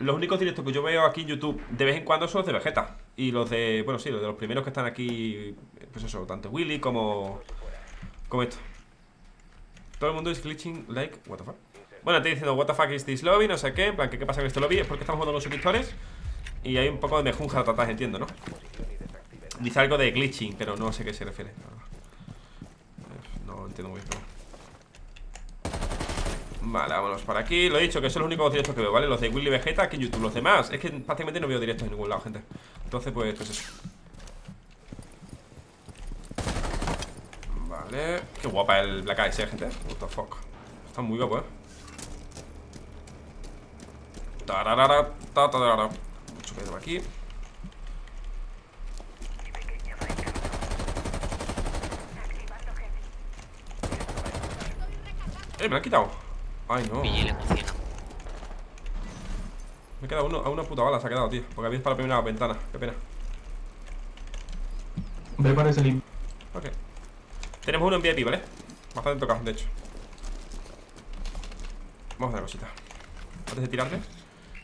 Los únicos directos que yo veo aquí en YouTube de vez en cuando son los de Vegetta. Y los de, bueno, sí, los de los primeros que están aquí. Pues eso, tanto Willy como esto. Todo el mundo es glitching like, what the fuck. Bueno, te diciendo what the fuck is this lobby, no sé qué. En plan, ¿qué pasa en este lobby? Es porque estamos jugando los suscriptores. Y hay un poco de mejunja atrás, entiendo, ¿no? Dice algo de glitching, pero no sé a qué se refiere. No entiendo muy bien, pero... Vale, vámonos para aquí. Lo he dicho, que son los únicos directos que veo, ¿vale? Los de Willy Vegetta aquí en YouTube. Los demás, es que prácticamente no veo directos en ningún lado, gente. Entonces, pues eso. Vale. Qué guapa el Black Eyes, gente. What the fuck. Está muy guapo, Tararara, tatarara. Mucho pedo aquí. Me la han quitado. Ay, no. Me queda uno, a una puta bala se ha quedado, tío. Porque había disparado la primera ventana. Qué pena. Prepárese limpio. Ok. Tenemos uno en VIP, ¿vale? Bastante tocado, de hecho. Vamos a hacer cosita. Antes de tirarle,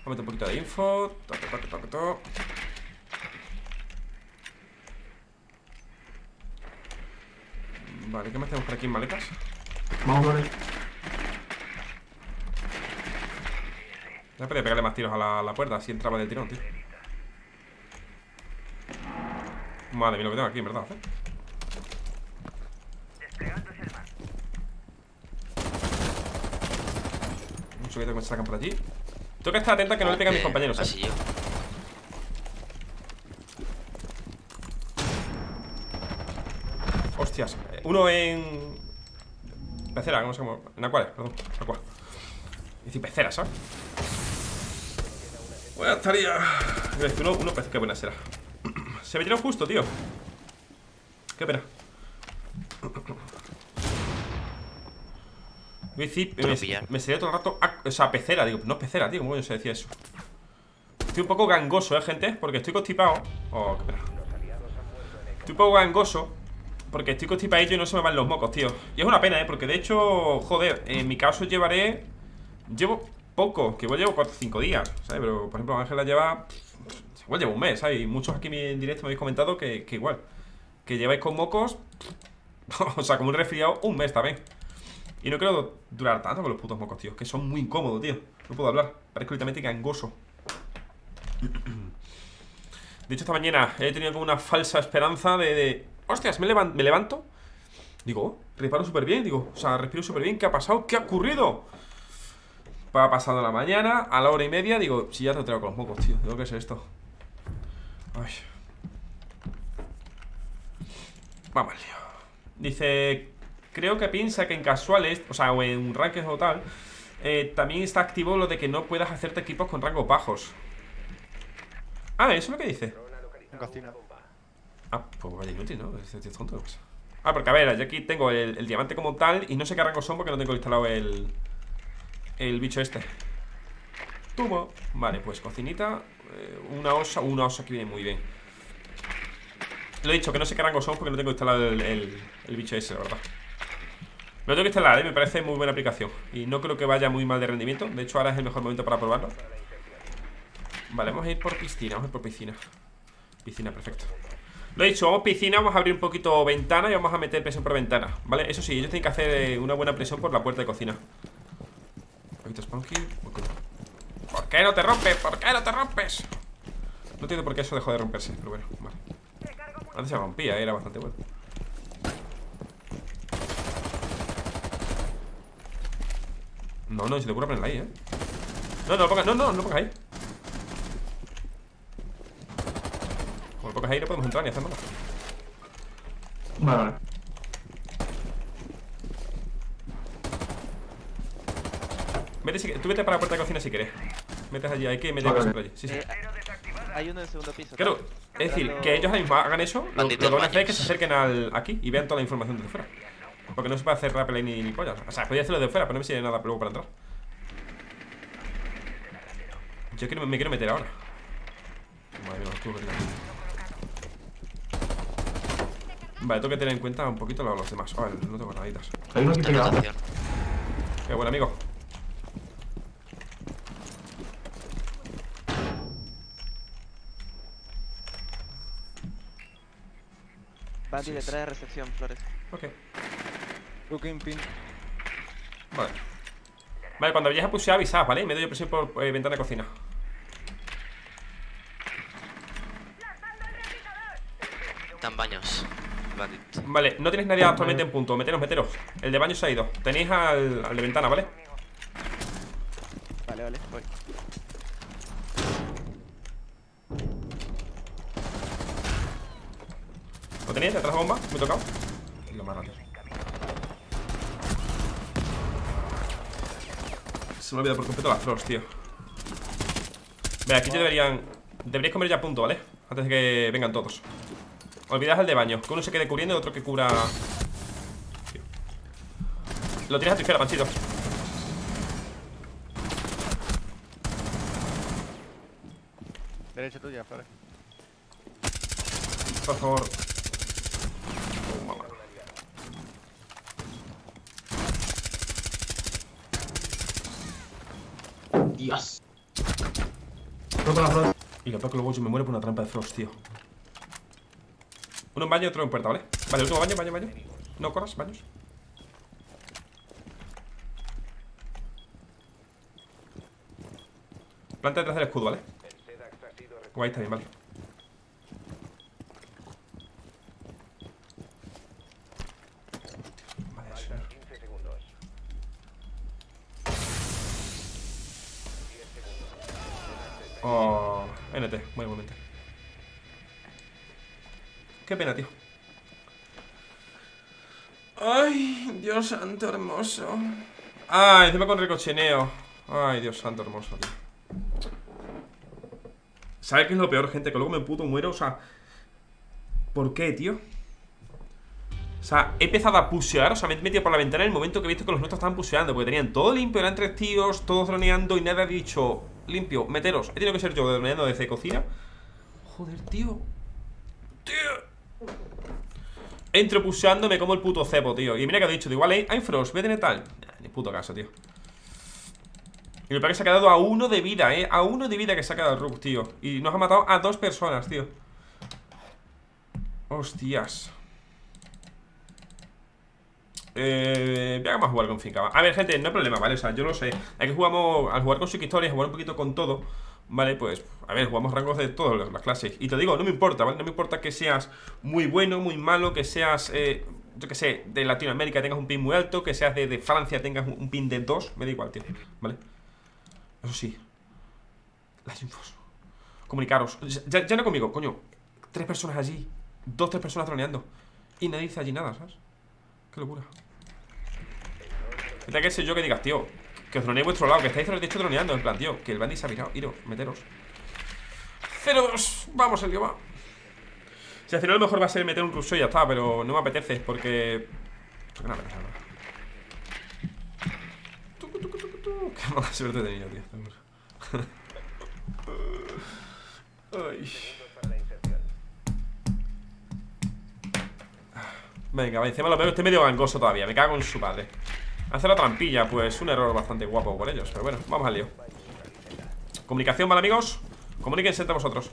vamos a meter un poquito de info. Toque, toque, toque, toque. Vale, ¿qué más tenemos por aquí en maletas? Vamos a ver. Ya podía pegarle más tiros a la puerta, así entraba del tirón, tío. Madre mía, lo que tengo aquí, en verdad, ¿eh? Un sujeto que me sacan por allí. Tengo que estar atenta que no le peguen a mis compañeros, ¿eh? Hostias, uno en... Pecera, no sé cómo... En acuarios, perdón, acuarios. Es decir, pecera, ¿sabes? Bueno, estaría... Uno parece que buena será. Se me tiró justo, tío. Qué pena. Me sería todo el rato... O sea, pecera, digo. No es pecera, tío. ¿Cómo se decía eso? Estoy un poco gangoso, gente. Porque estoy constipado. Oh, qué pena. Estoy un poco gangoso porque estoy constipadillo y no se me van los mocos, tío. Y es una pena, porque de hecho... Joder, en mi caso llevo... poco, que igual llevo 4 o 5 días, ¿sabes? Pero, por ejemplo, Ángela lleva... Igual llevo un mes, ¿sabes? Y muchos aquí en directo me habéis comentado que igual que lleváis con mocos... O sea, como un resfriado, un mes también. Y no creo durar tanto con los putos mocos, tío. Que son muy incómodos, tío. No puedo hablar. Parezco literalmente gangoso. De hecho, esta mañana he tenido como una falsa esperanza de... ¡Hostias! Me levanto. Digo, reparo súper bien. Digo, o sea, respiro súper bien. ¿Qué ha pasado? ¿Qué ha ocurrido? Ha pasado la mañana, a la hora y media. Digo, si ya te traigo con los mocos, tío. Digo, ¿qué es esto? Ay. Vamos, Leo. Dice, creo que piensa que en casuales, o sea, o en ranques o tal, también está activo lo de que no puedas hacerte equipos con rangos bajos. Ah, eso es lo que dice. Ah, pues vaya inútil, ¿no? Este tío es tonto. Ah, porque a ver, yo aquí tengo el diamante como tal y no sé qué rangos son porque no tengo instalado el bicho este. Tubo. Vale, pues cocinita. Una osa que viene muy bien. Lo he dicho, que no sé qué rango son porque no tengo instalado el bicho ese, la verdad. Lo tengo que instalar, ¿eh? Me parece muy buena aplicación. Y no creo que vaya muy mal de rendimiento. De hecho, ahora es el mejor momento para probarlo. Vale, vamos a ir por piscina. Vamos a ir por piscina. Piscina, perfecto. Lo he dicho, vamos piscina, vamos a abrir un poquito ventana y vamos a meter presión por ventana. Vale, eso sí, ellos tienen que hacer una buena presión por la puerta de cocina. ¿Por qué no te rompes? ¿Por qué no te rompes? No entiendo por qué eso dejó de romperse, pero bueno, vale. Antes se rompía, era bastante bueno. No, si te ocurre ponerla ahí, No, no, no pongas ahí. Como lo pongas ahí no podemos entrar ni hacer nada. Vale. Tú vete para la puerta de cocina si quieres. Metes allí, hay que meter cosas por allí. Sí. Hay uno en el segundo piso. Claro, es decir, que ellos hagan eso. Lo que van a hacer es que se acerquen aquí y vean toda la información desde fuera. Porque no se puede hacer rappel ni pollas. O sea, podía hacerlo desde fuera, pero no me sirve nada luego para entrar. Yo me quiero meter ahora. Madre mía, tú, vale, tengo que tener en cuenta un poquito los demás. Vale, no tengo naditas. Hay uno que te queda. Qué bueno, amigo. Bandit detrás de recepción, Flores. Ok. Looking pin. Vale. Vale, cuando vayas a pushear avisad, ¿vale? Y me doy yo presión por ventana de cocina. Están baños. Bandit. Vale, no tienes nadie actualmente en punto. Meteros, meteros. El de baño se ha ido. Tenéis al de ventana, ¿vale? Vale, vale, voy. ¿Lo tenéis? ¿Detrás de bomba? Me he tocado. Lo más rápido. Se me ha olvidado por completo las Frost, tío. Vale, aquí ya deberían. Deberíais comer ya punto, ¿vale? Antes de que vengan todos. Olvidaos el de baño. Que uno se quede cubriendo y otro que cubra. Tío. Lo tienes a tu izquierda, Panchito. Derecha tuya, Flores. Por favor. Dios. Rompo la Frost. Y lo peor que luego yo me muero por una trampa de Frost, tío. Uno en baño y otro en puerta, ¿vale? Vale, último baño, baño, baño. No corras, baños. Planta detrás del escudo, ¿vale? Como ahí está bien, vale. Oh, NT, muy buen momento. Qué pena, tío. Ay, Dios santo hermoso. Ah, encima con recochineo. Ay, Dios santo hermoso, tío. ¿Sabes qué es lo peor, gente? Que luego me puto muero, o sea. ¿Por qué, tío? O sea, he empezado a pushear, o sea, me he metido por la ventana en el momento que he visto que los nuestros estaban pusheando. Porque tenían todo limpio, eran tres tíos, todos droneando y nada he dicho. Limpio, meteros. He tenido que ser yo droneando desde cocina. Joder, tío. Tío. Entro pusheando, me como el puto cepo, tío. Y mira que ha dicho, igual, hay Frost, voy a tener tal. Nah, ni puto caso, tío. Y lo peor que se ha quedado a uno de vida, a uno de vida que se ha quedado el Rook, tío. Y nos ha matado a dos personas, tío. Hostias. Vamos a jugar con Finca. A ver, gente, no hay problema, ¿vale? O sea, yo lo sé. Aquí jugamos, al jugar con psicohistorias, jugar un poquito con todo, ¿vale? Pues, a ver, jugamos rangos de todas las clases. Y te digo, no me importa, ¿vale? No me importa que seas muy bueno, muy malo, que seas... yo que sé, de Latinoamérica tengas un pin muy alto, que seas de Francia tengas un pin de 2, me da igual, tío, ¿vale? Eso sí, las infos, comunicaros, ya no conmigo, coño, tres personas allí, tres personas troneando, y nadie dice allí nada, ¿sabes? Qué locura. Tendrá que ser yo que digas, tío, que os troneéis vuestro lado, que estáis de hecho troneando, en plan, tío, que el Bandit se ha virado, iros, meteros. 0-2, vamos, el que va. Si al final lo mejor va a ser meter un ruso y ya está, pero no me apetece porque... No me apetece nada. Qué mala suerte he tenido, tío. Ay. Venga, va, encima lo peor, estoy medio gangoso todavía, me cago en su padre. Hacer la trampilla, pues un error bastante guapo por ellos, pero bueno, vamos al lío. Comunicación, ¿vale, amigos? Comuníquense entre vosotros.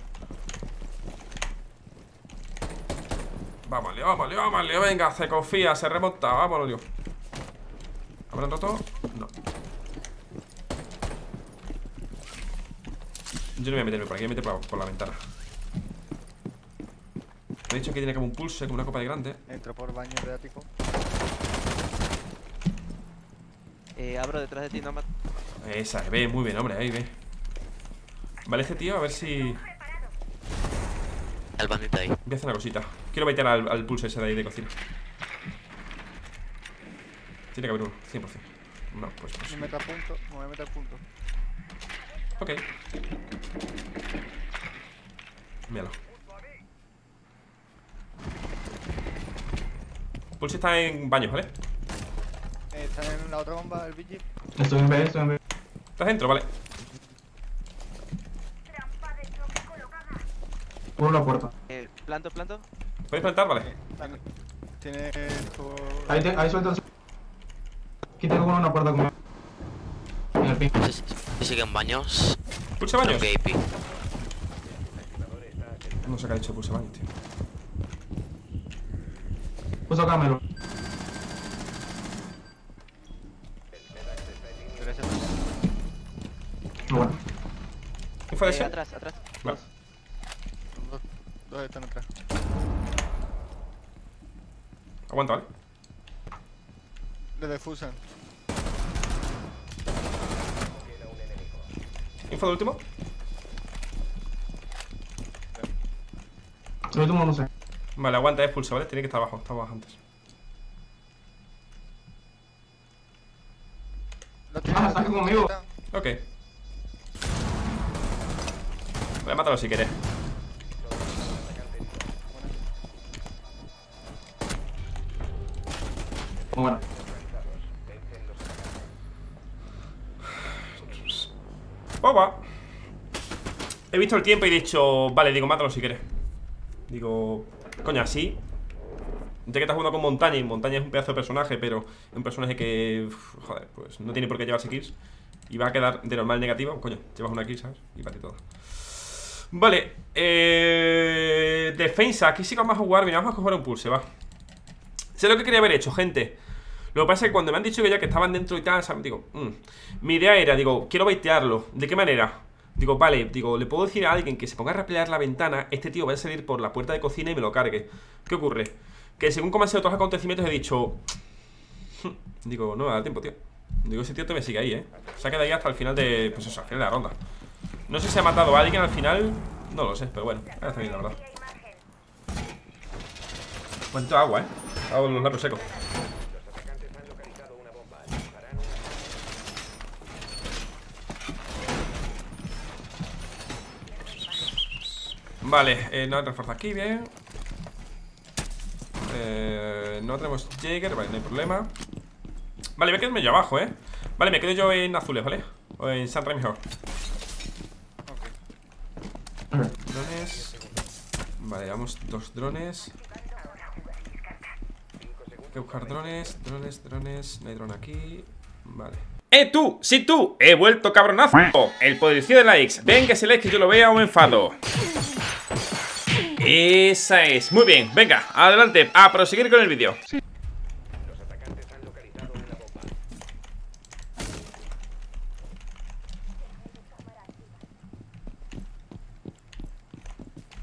Vamos, vámonos, venga, se confía, se remonta, vámonos, Leo. ¿Habrán roto? No. Yo no voy a meterme por aquí, voy a meterme por la ventana. Me he dicho que tiene como un pulse, como una copa de grande. Entro por baño de ático. Abro detrás de ti, no. Esa, ve, muy bien, hombre, ahí ve. Vale, este tío, a ver si... Al bandita ahí. Voy a hacer una cosita. Quiero baitar al pulso ese de ahí de cocina. Tiene que haber uno, 100%. No, pues. Me meta punto, me voy a meter punto. Ok. Míralo. Pulso está en baños, ¿vale? Está en la otra bomba, el Vigil. Estoy en B, estoy en B. Estás dentro, vale. Por la puerta. Planto. ¿Puedes plantar? Vale. Tiene tu... Ahí suelta. Aquí tengo una puerta como... En el pin. ¿Siguen baños? ¿Pulsa baños? Okay, no sé qué ha dicho pulsa baños, tío. Puso Cameron. Bueno. ¿Qué fue eso? Atrás, atrás. Vale. Dos están atrás. Aguanta, ¿vale? Le defusan. ¿Info del último? El último no sé. Vale, aguanta, es pulso, ¿vale? Tiene que estar abajo, estaba abajo antes. Ah, está conmigo. Ok. Vale, mátalo si querés. Muy bueno. Opa. He visto el tiempo y he dicho, vale, digo, mátalo si querés. Digo, coño, así. Ya que estás jugando con Montaña, y Montaña es un pedazo de personaje, pero es un personaje que, joder, pues no tiene por qué llevarse kills. Y va a quedar de normal negativa, coño, llevas una kill, ¿sabes? Y para ti todo. Vale, defensa, aquí sí que vamos a jugar. Mira, vamos a coger un pulse, va. Sé lo que quería haber hecho, gente. Lo que pasa es que cuando me han dicho que ya que estaban dentro y tal, ¿sabes? Digo, mi idea era, digo, quiero baitearlo. ¿De qué manera? Digo, vale, digo, le puedo decir a alguien que se ponga a replegar la ventana. Este tío va a salir por la puerta de cocina y me lo cargue. ¿Qué ocurre? Que según como han sido todos los acontecimientos he dicho, digo, no me da tiempo, tío. Digo, ese tío te me sigue ahí, se ha quedado ahí hasta el final de, pues eso, al final de la ronda. No sé si ha matado a alguien al final. No lo sé, pero bueno, ahora está bien, la verdad. Cuánto agua, agua en los labios secos. Vale, no refuerza aquí, bien. No tenemos Jäger, vale, no hay problema. Vale, voy a quedarme yo abajo, Vale, me quedo yo en azules, ¿vale? O en Sunray mejor. Ok. Drones. Vale, llevamos dos drones. Hay que buscar drones, drones. No hay drone aquí. Vale. ¡Eh, tú! ¡Sí, tú! ¡He vuelto, cabronazo! El poderío de likes. Ven que se like que yo lo vea o me enfado. Esa es, muy bien, venga, adelante, a proseguir con el vídeo. Sí. Los atacantes han localizado una bomba.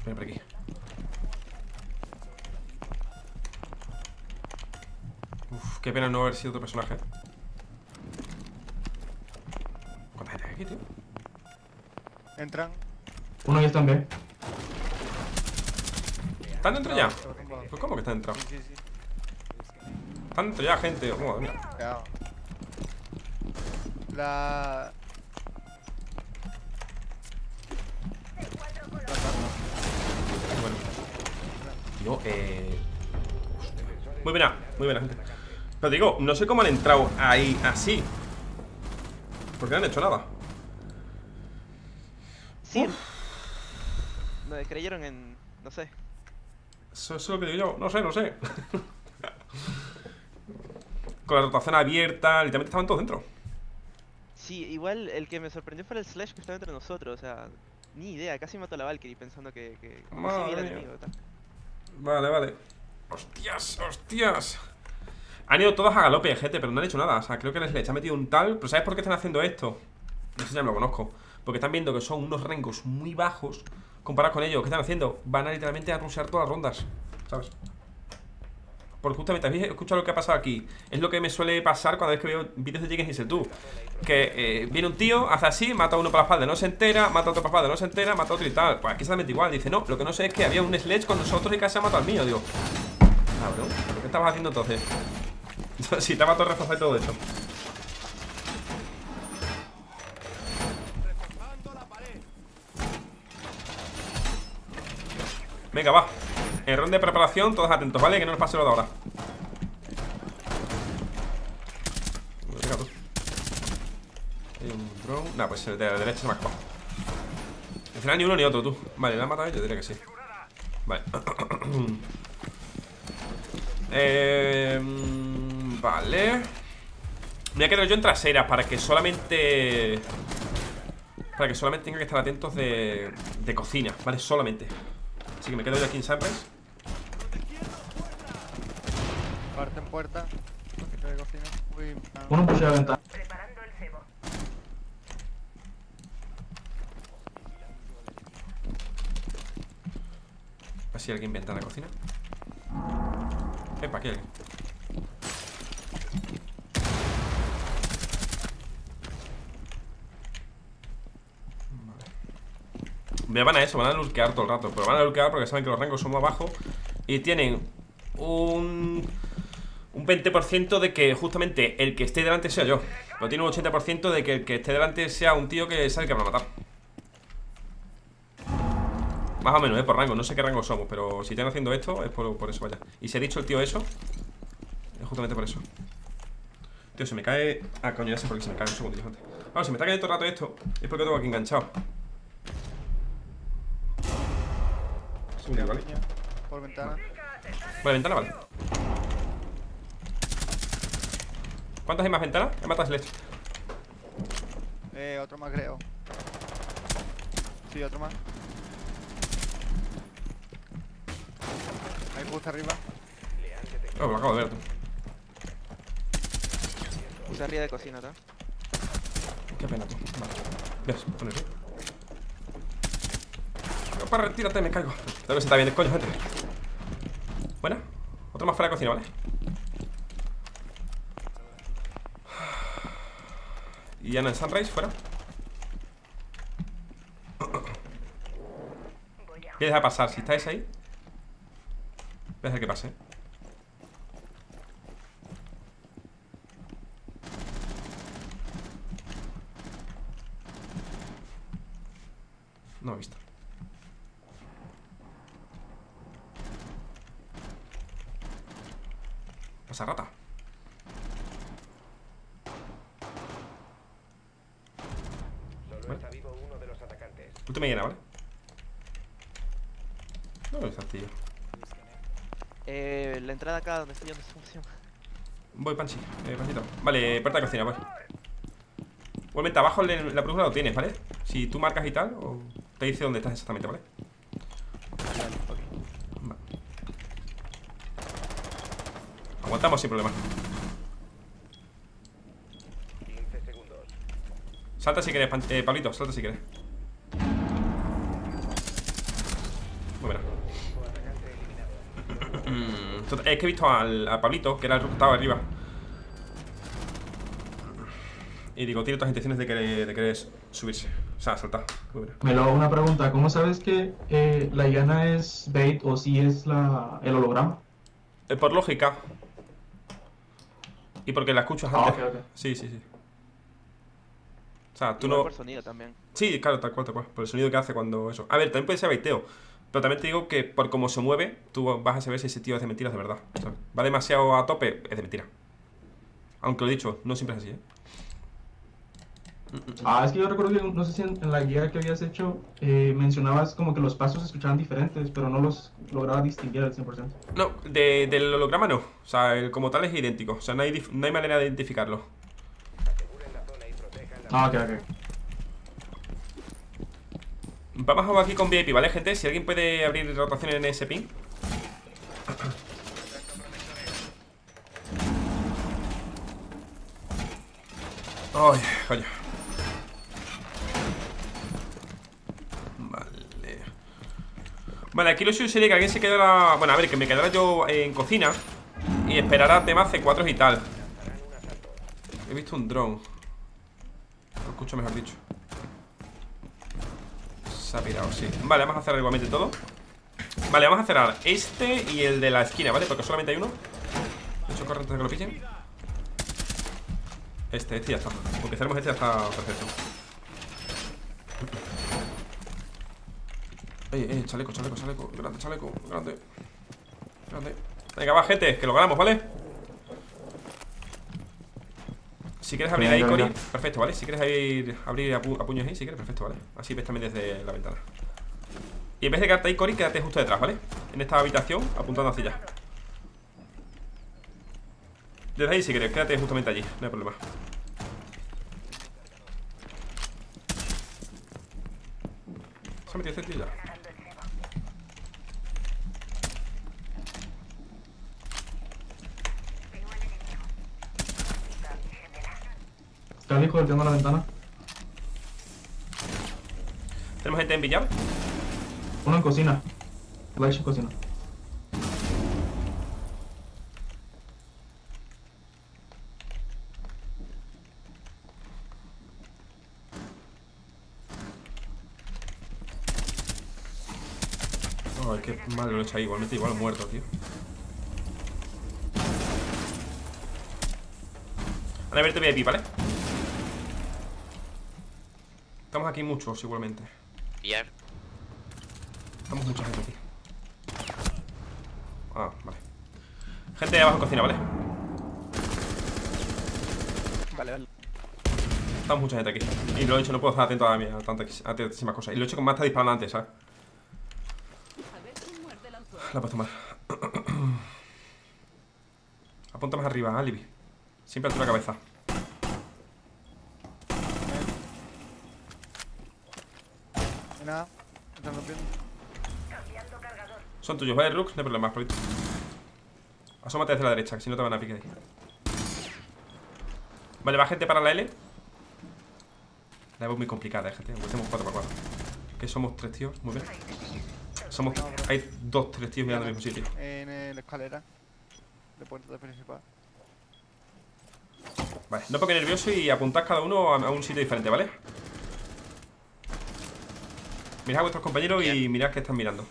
Ven por aquí. Uf, qué pena no haber sido otro personaje. ¿Cuánta gente hay aquí, tío? Entran. Uno y están bien. ¿Están dentro ya? Pues ¿cómo que están dentro? Sí. Están dentro ya, gente. Oh, mira. La... Bueno. Yo, muy buena, gente. Pero digo, no sé cómo han entrado ahí así. Porque no han hecho nada. Sí. No creyeron en... no sé. Eso es lo que digo yo, no sé. Con la rotación abierta, literalmente estaban todos dentro. Sí, igual el que me sorprendió fue el Sledge que estaba entre nosotros, o sea, ni idea, casi mató a la Valkyrie pensando que sí era enemigo. Vale. Hostias. Han ido todos a galope, gente, pero no han hecho nada, o sea, creo que el Sledge ha metido un tal, pero ¿sabes por qué están haciendo esto? No sé, ya me lo conozco, porque están viendo que son unos rangos muy bajos. Comparado con ellos, ¿qué están haciendo? Van a literalmente a rushear todas las rondas, ¿sabes? Porque justamente, ¿habéis escuchado lo que ha pasado aquí? Es lo que me suele pasar cuando es que veo vídeos de Jiggins y Setú. Que viene un tío, hace así, mata a uno para la espalda, no se entera, mata a otro para la espalda, no se entera, mata a otro y tal. Pues aquí exactamente igual, dice, no, lo que no sé es que había un Sledge con nosotros y casi ha matado al mío. Digo, cabrón, ¿qué estabas haciendo entonces? Si te ha matado reforzado y todo eso. Venga, va. En ronda de preparación, todos atentos, ¿vale? Que no nos pase lo de ahora. Venga, tú. Hay un drone. Nah, pues el de la derecha se me ha escapado. Al final ni uno ni otro, tú. Vale, ¿la han matado? Yo diría que sí. Vale. Vale. Me voy a quedar yo en traseras para que solamente... tenga que estar atentos de cocina, ¿vale? Solamente. Así que me quedo yo aquí en Sunrise. Parte en puerta. Uy, man. Uno puso la ventana. Preparando el cebo. A ver si alguien inventa la cocina. Epa, aquí hay alguien. Vale. Van a eso, van a lurkear todo el rato. Pero van a lurkear porque saben que los rangos son más bajos. Y tienen un 20% de que justamente el que esté delante sea yo. Pero tiene un 80% de que el que esté delante sea un tío que sabe que va a matar. Más o menos, por rango, no sé qué rango somos. Pero si están haciendo esto, es por eso, vaya. Y si ha dicho el tío eso, es justamente por eso. Tío, se me cae... Ah, coño, ya sé por qué se me cae. Un segundito antes. Vamos, si me está cayendo todo el rato esto, es porque tengo aquí enganchado. Un segundo, ¿vale? Por ventana. Vale, ventana, vale. ¿Cuántas hay más ventanas? He matado a Sledge. Otro más, creo. Sí, otro más. Ahí justo arriba. Oh, lo acabo de ver, tú. Puse arriba de cocina, ¿tá? Qué pena, tú. Vale. ¿Ves? Ponle tú. Para, retírate, me caigo. Tengo que sentar bien el coño, gente. Buena. Otro más fuera de cocina, ¿vale? Y ya no en Sunrise, fuera. Voy a dejar pasar, si estáis ahí. Voy a dejar que pase. No he visto. Pasa rata. Tú me llena, ¿vale? No lo he visto, tío. La entrada acá donde estoy yo no funciona. Voy, Panchi. Panchito. Vale, puerta de cocina, pues. Igualmente abajo la brújula lo tienes, ¿vale? Si tú marcas y tal, o te dice dónde estás exactamente, ¿vale? Vale, okay. Va. Aguantamos sin problema. 15 segundos. Salta si quieres, Pablito, salta si quieres. Es que he visto a Pablito, que era el Rook que estaba arriba. Y digo, tiene otras intenciones de querer subirse. O sea, saltar. Melo, una pregunta. ¿Cómo sabes que la llana es bait o si es el holograma? Es por lógica. Y porque la escuchas antes. Okay. Sí. O sea, tú no... Por sonido también. Sí, claro, tal cual. Por el sonido que hace cuando eso. A ver, también puede ser baiteo. Pero también te digo que por cómo se mueve, tú vas a saber si ese tío es de mentiras de verdad. O sea, va demasiado a tope, es de mentira. Aunque lo he dicho, no siempre es así, ¿eh? Ah, es que yo recuerdo que, no sé si en la guía que habías hecho, mencionabas como que los pasos se escuchaban diferentes, pero no los lograba distinguir al 100%. No, del holograma no. O sea, como tal es idéntico. O sea, no hay manera de identificarlo. Ah, ok. Vamos a jugar aquí con VIP, ¿vale, gente? Si alguien puede abrir rotaciones en ese ping. Ay, coño. Vale, aquí lo suyo sería que alguien se quedara... Bueno, a ver, que me quedara yo en cocina y esperara temas C4 y tal. He visto un drone. Lo escucho, mejor dicho. Se ha pirado, sí. Vale, vamos a cerrar igualmente todo. Vale, vamos a cerrar este y el de la esquina, ¿vale? Porque solamente hay uno. De hecho, corre antes de que lo pillen. Este ya está. Porque cerramos este ya está perfecto. Chaleco. Grande. Venga, va, gente, que lo ganamos, ¿vale? Si quieres abrir ahí, Cory, perfecto, ¿vale? Si quieres abrir a puños ahí, si quieres, perfecto, ¿vale? Así ves también desde la ventana. Y en vez de quedarte ahí, Cory, quédate justo detrás, ¿vale? En esta habitación, apuntando hacia allá. Desde ahí, si quieres, quédate justamente allí, no hay problema. Se ha metido este tío ya. Está el hijo volteando la ventana. ¿Tenemos gente en Villar? Uno en cocina. Sledge en cocina. No, es que mal lo he hecho ahí. Igualmente igual muerto, tío. Van a verte VIP, ¿vale? Estamos aquí muchos, igualmente. Villar. Estamos mucha gente aquí. Ah, vale. Gente de abajo en cocina, ¿vale? Vale, vale. Estamos mucha gente aquí. Y lo he hecho, no puedo estar atento a tantísimas cosas. Y lo he hecho con más está disparando antes, ¿sabes? La puedo tomar. Apunta más arriba, Alibi. Siempre a la cabeza. Nada, están rompiendo. Son tuyos, vale, Rook, no hay problema, Polito. Asómate hacia la derecha, que si no te van a picar ahí. Vale, va gente para la L. La Evo es muy complicada, gente. Tenemos 4x4. Que somos 3 tíos, muy bien. Somos 3. Hay 2-3 tíos mirando el mismo sitio. En la escalera de puerta principal. Vale, no pongáis nervioso y apuntad cada uno a un sitio diferente, ¿vale? Mirad a vuestros compañeros y mirad que están mirando.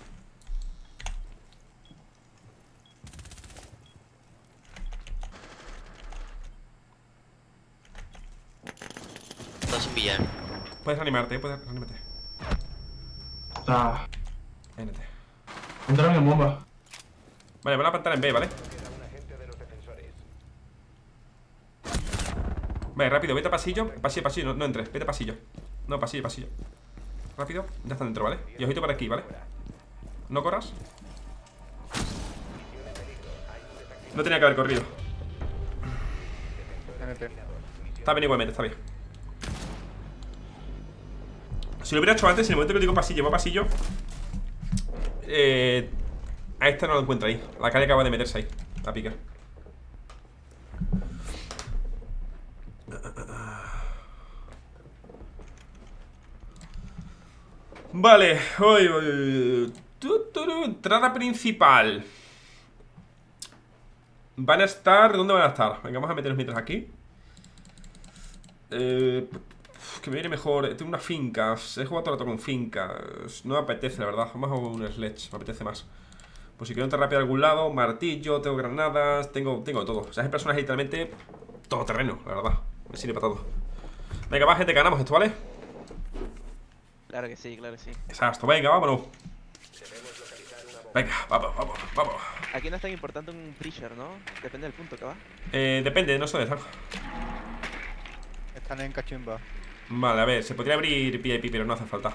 Dos en Villar. Puedes reanimarte, puedes reanimarte. Ah. Vénete. Entraron en bomba. Vale, van a plantar en B, ¿vale? Vale, rápido, vete a pasillo. Pasillo, pasillo, no entres, vete a pasillo. No, pasillo, pasillo. Rápido, ya están dentro, ¿vale? Y ojito para aquí, ¿vale? No corras. No tenía que haber corrido. Está bien igualmente, está bien. Si lo hubiera hecho antes, en el momento que digo pasillo, va pasillo. A esta no lo encuentra ahí. La Kali acaba de meterse ahí, la pica. Vale, entrada principal. Van a estar, ¿dónde van a estar? Venga, vamos a meternos mientras aquí. Que me viene mejor, tengo una finca. He jugado todo el rato con finca. No me apetece, la verdad, vamos a un Sledge. Me apetece más. Pues si quiero entrar rápido a algún lado, martillo, tengo granadas. Tengo todo, o sea, hay personas literalmente todo terreno, la verdad, me sirve para todo. Venga, va gente, ganamos esto, ¿vale? Claro que sí, claro que sí. Exacto, venga, vámonos. Venga, vamos, vamos, vamos. Aquí no es tan importante un pressure, ¿no? Depende del punto que va. Depende, no soy de saco. Están en cachimba. Vale, a ver, se podría abrir VIP, pero no hace falta.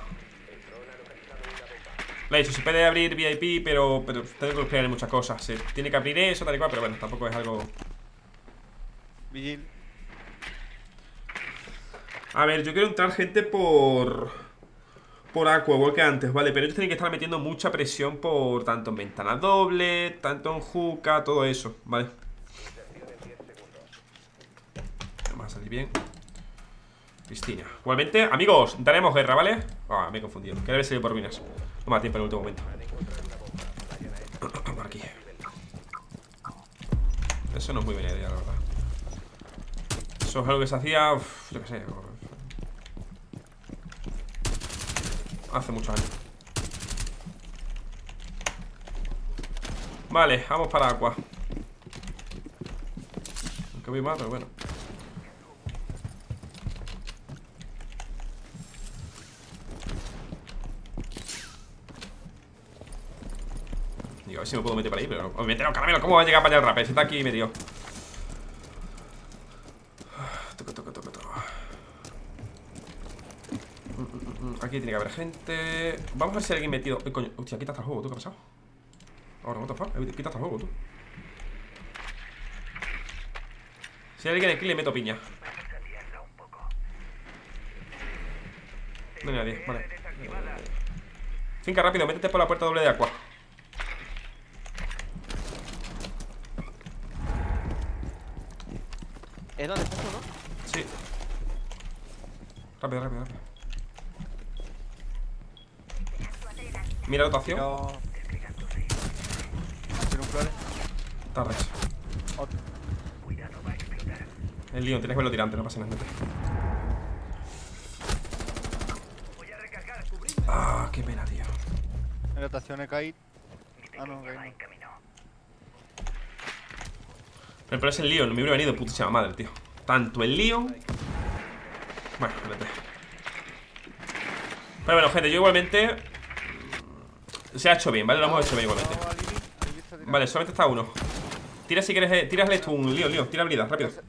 Lo he dicho, se puede abrir VIP, pero tengo que explicar muchas cosas. Se tiene que abrir eso, tal y cual, pero bueno, tampoco es algo. Vigil. A ver, yo quiero entrar gente por Aqua, igual que antes, ¿vale? Pero ellos tienen que estar metiendo mucha presión por tanto en ventana doble, tanto en juca, todo eso, ¿vale? Vamos a salir bien. Piscina. Igualmente, amigos, daremos guerra, ¿vale? Ah, me he confundido. Quería haber salido por minas. No me da tiempo en el último momento. Por aquí. Eso no es muy buena idea, la verdad. Eso es algo que se hacía, yo qué sé, hace muchos años. Vale, vamos para Aqua. Aunque voy mal, pero bueno. Digo, a ver si me puedo meter para ahí, pero obviamente no, caramelo, ¿cómo va a llegar para allá el rap? Se está aquí metido. Aquí tiene que haber gente. Vamos a ver si hay alguien metido. Uy, coño, hostia, quita hasta el juego, ¿tú qué ha pasado? Ahora, what the fuck, quita hasta el juego, tú. Si hay alguien aquí, le meto piña. No hay nadie, vale. Finca, rápido, métete por la puerta doble de Aqua. ¿Es donde estás, no? Sí. Rápido, rápido, rápido. Mira la rotación. Tarde. El Leon, tienes que verlo tirante, no pasa nada. Ah, qué pena, tío. En rotación he caído. Ah, no, caí. Pero es el Leon, me hubiera venido putísima madre, tío. Tanto el Leon. Bueno, espérate. Pero bueno, gente, yo igualmente. Se ha hecho bien, ¿vale? Lo hemos hecho bien igualmente. Vale, solamente está uno. Tira si quieres, tírale tú un Leon, Leon. Tira habilidad, rápido. Se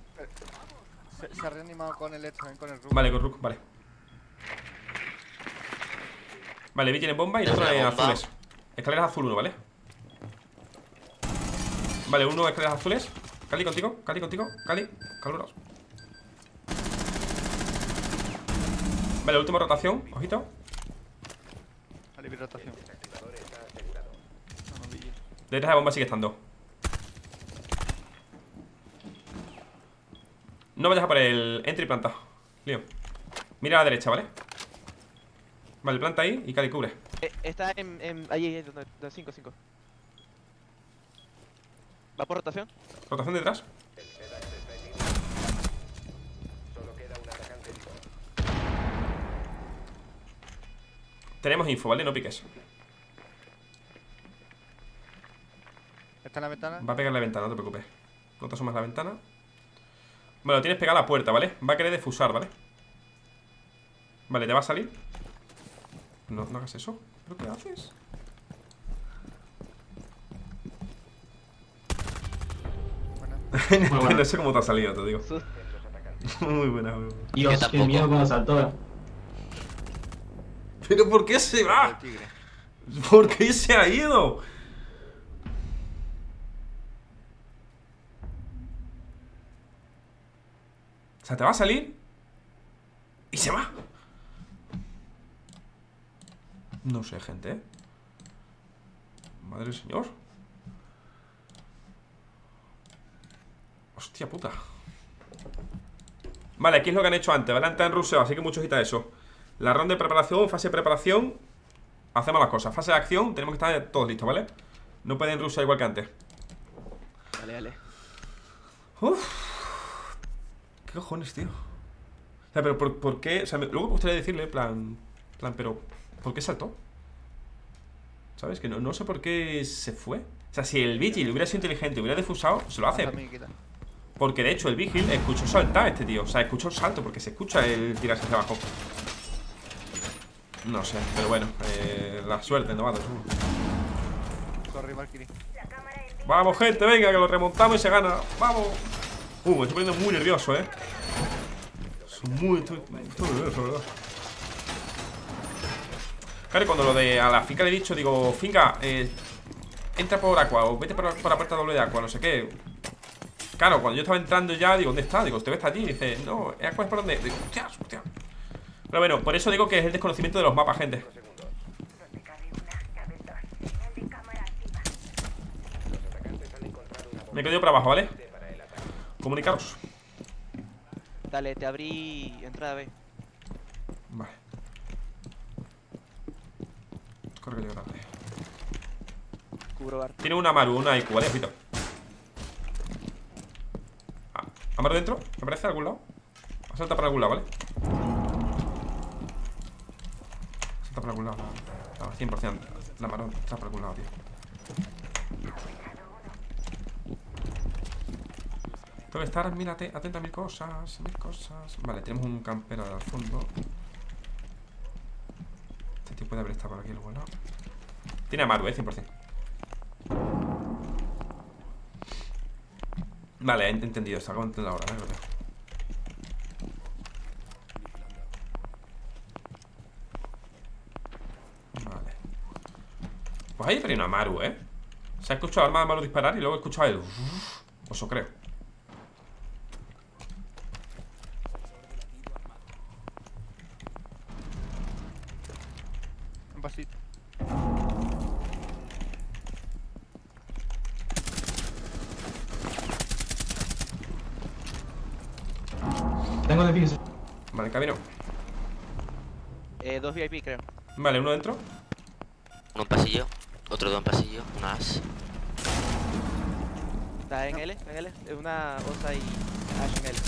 ha reanimado con el Edge, con el Rook. Vale, con Rook, vale. Vale, Vigil en bomba y el otro en azules. Escaleras azul 1, ¿vale? Vale, uno escaleras azules. Kali, contigo, Kali, contigo, Kali, caluros. Vale, última rotación, ojito. Vale, mi rotación. Detrás de bomba sigue estando. No vayas a por el entry planta, Leo. Mira a la derecha, ¿vale? Vale, planta ahí y Kali cubre. Está en ahí, 5. ¿Va por rotación? ¿Rotación detrás? Tenemos info, ¿vale? No piques. ¿Está en la ventana? Va a pegar la ventana, no te preocupes. No te asomas la ventana. Bueno, tienes pegada la puerta, ¿vale? Va a querer defusar, ¿vale? Vale, te va a salir. No hagas eso. ¿Pero qué haces? No sé cómo te ha salido, te digo. Muy buena, güey. Dios, qué miedo con la saltora. ¿Pero por qué se va? ¿Por qué se ha ido? O sea, te va a salir y se va. No sé, gente, ¿eh? Madre del señor. Hostia puta. Vale, aquí es lo que han hecho antes, ¿vale? Antes han rushado, así que muchos quita eso. La ronda de preparación, fase de preparación. Hacemos las cosas, fase de acción. Tenemos que estar todos listos, ¿vale? No pueden rushar igual que antes. Vale, vale. Uff. ¿Qué cojones, tío? O sea, pero ¿por qué? O sea, luego me gustaría decirle, en plan, pero ¿por qué saltó? ¿Sabes? Que no sé por qué se fue. O sea, si el Vigil hubiera sido inteligente, hubiera defusado, se lo hace. Porque de hecho el Vigil escuchó saltar este tío. O sea, escuchó el salto, porque se escucha el tirarse hacia abajo. No sé, pero bueno, la suerte, novatos. Vamos, gente, venga, que lo remontamos y se gana. Vamos. Me estoy poniendo muy nervioso, Estoy nervioso, ¿verdad? Claro, cuando lo de a la finca le he dicho, digo, finca, entra por Aqua o vete por la puerta doble de Aqua, no sé qué. Claro, cuando yo estaba entrando ya, digo, ¿dónde está? Digo, te ves allí. Y dice, no, Aqua es por donde. Digo, hostia. Pero bueno, por eso digo que es el desconocimiento de los mapas, gente. Me he quedado para abajo, ¿vale? Comunicaros. Dale, te abrí entrada B. Vale. Corre que llego tarde. Cubro bar. Tiene una Amaru, una IQ, ¿vale? Pito. Amaru dentro, me parece, a algún lado. Salta para algún lado, ¿vale? Por algún lado, no, 100%. La marón está por algún lado, tío. Tengo que estar, mírate, atenta a mil cosas. Vale, tenemos un campero al fondo. Este tío puede haber estado por aquí el bueno. Tiene a Maru, 100%. Vale, he entendido, se acaba de entender ahora, ¿eh? Pues ahí tenía una Amaru, ¿eh? Se ha escuchado arma de Amaru disparar y luego he escuchado el... Oso, creo. Un pasito. Tengo de piso. Vale, camino. Dos VIP, creo. Vale, uno dentro. Uno en pasillo. Otro dos en pasillo. Una as. Está en L, en L. Es una osa y ash en L.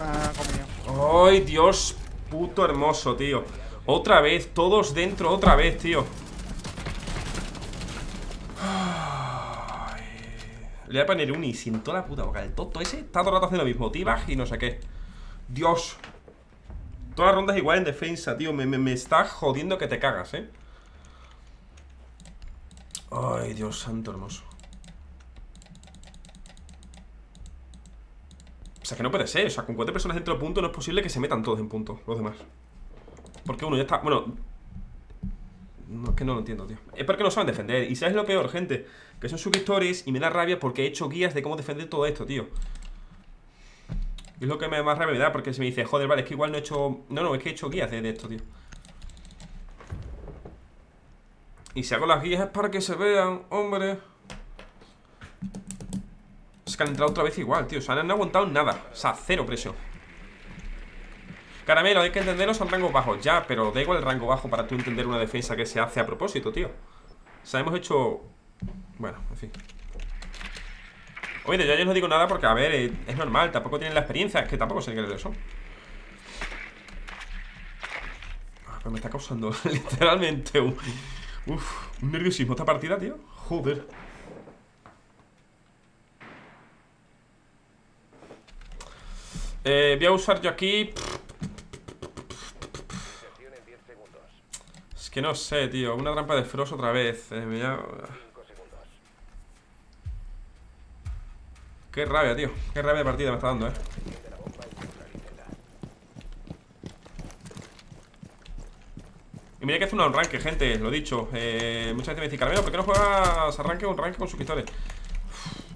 Ah, comido. Ay, Dios puto hermoso, tío. Otra vez, todos dentro, otra vez, tío. Le voy a poner un y sin toda la puta boca. El tonto ese está todo el rato haciendo lo mismo. T-Bag y no sé qué. Dios. Todas las rondas igual en defensa, tío. Me está jodiendo que te cagas, eh. Ay, Dios santo hermoso. O sea, que no puede ser. O sea, con 4 personas dentro del punto no es posible que se metan todos en punto, los demás. Porque uno ya está... Bueno... No, es que no lo entiendo, tío. Es porque no saben defender. Y ¿sabes lo peor, gente? Que son suscriptores y me da rabia porque he hecho guías de cómo defender todo esto, tío. Y es lo que me da más rabia, ¿verdad? Porque se me dice, joder, vale, es que igual no he hecho... No, no, es que he hecho guías de esto, tío. Y si hago las guías es para que se vean, hombre. Es que han entrado otra vez igual, tío. O sea, no han aguantado nada. O sea, cero presión. Caramelo, hay que entenderlo, son rangos bajos. Ya, pero da igual el rango bajo para tú entender una defensa que se hace a propósito, tío. O sea, hemos hecho... Bueno, en fin. Oye, yo no digo nada porque, a ver, es normal. Tampoco tienen la experiencia, es que tampoco sé qué les son. Ah, pero me está causando literalmente un nerviosismo esta partida, tío. Joder. Voy a usar yo aquí... Es que no sé, tío. Una trampa de Frost otra vez. Qué rabia, tío. Qué rabia de partida me está dando, eh. Y mira que hace un rank, gente. Lo dicho. Mucha gente me dice, Carmelo, ¿por qué no juegas a rank o un rank con suscriptores?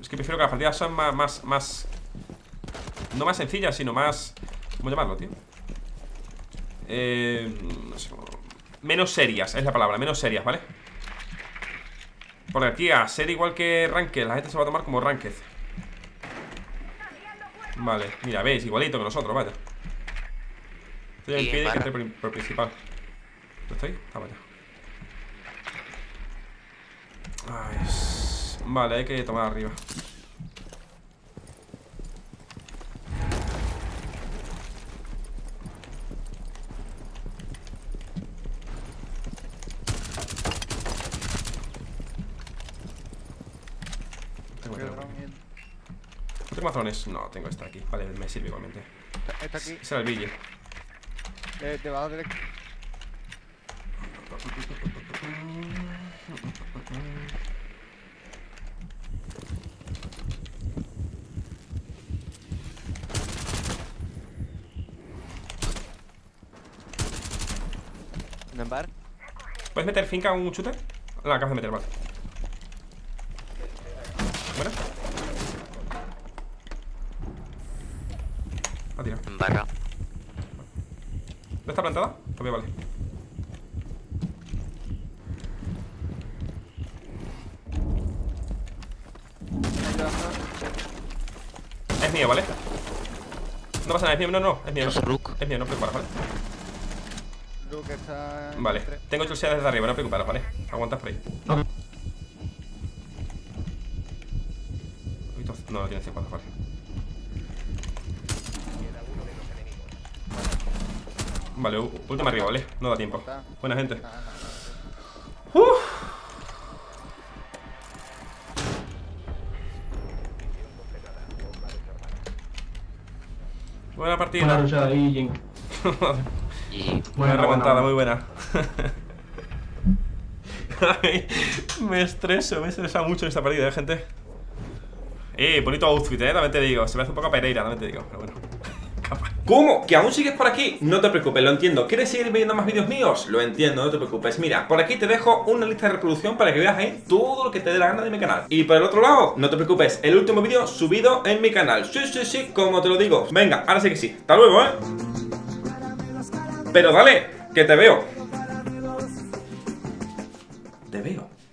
Es que prefiero que las partidas sean más... No más sencillas, sino más... ¿Cómo llamarlo, tío? No sé cómo... Menos serias, es la palabra, menos serias, ¿vale? Porque aquí a ser igual que ranked, la gente se va a tomar como ranked. Vale, mira, veis, igualito que nosotros, vaya. Estoy en pie de que esté por principal. ¿No estoy? Ah, vaya. Ay, vale, hay que tomar arriba. No, tengo esta aquí. Vale, me sirve igualmente. Esta aquí. Ese era el Vigil. Te va a dar directo. ¿Nambar? ¿Puedes meter Finca un shooter? La acabas de meter, vale. Barra. ¿No está plantada? Todavía vale. Es mío, ¿vale? No pasa nada, es mío, no, es mío. No. Es Rook. Es mío, no preocuparos, ¿vale? Rook está. Vale, tengo chulseadas desde arriba, no preocuparos, ¿vale? Aguantas por ahí. No. No, tiene C4, vale. Vale, última arriba, ¿vale? No da tiempo. Buena gente. Buena partida. Buena luchada ahí, Jin. Buena remontada, muy buena. Ay, me estresa mucho esta partida, gente. Bonito outfit, también te digo. Se me hace un poco Pereira, también te digo, pero bueno. ¿Cómo? ¿Que aún sigues por aquí? No te preocupes, lo entiendo. ¿Quieres seguir viendo más vídeos míos? Lo entiendo, no te preocupes. Mira, por aquí te dejo una lista de reproducción para que veas ahí todo lo que te dé la gana de mi canal. Y por el otro lado, no te preocupes, el último vídeo subido en mi canal. Sí, como te lo digo. Venga, ahora sí que sí. Hasta luego, ¿eh? Pero dale, que te veo. Te veo.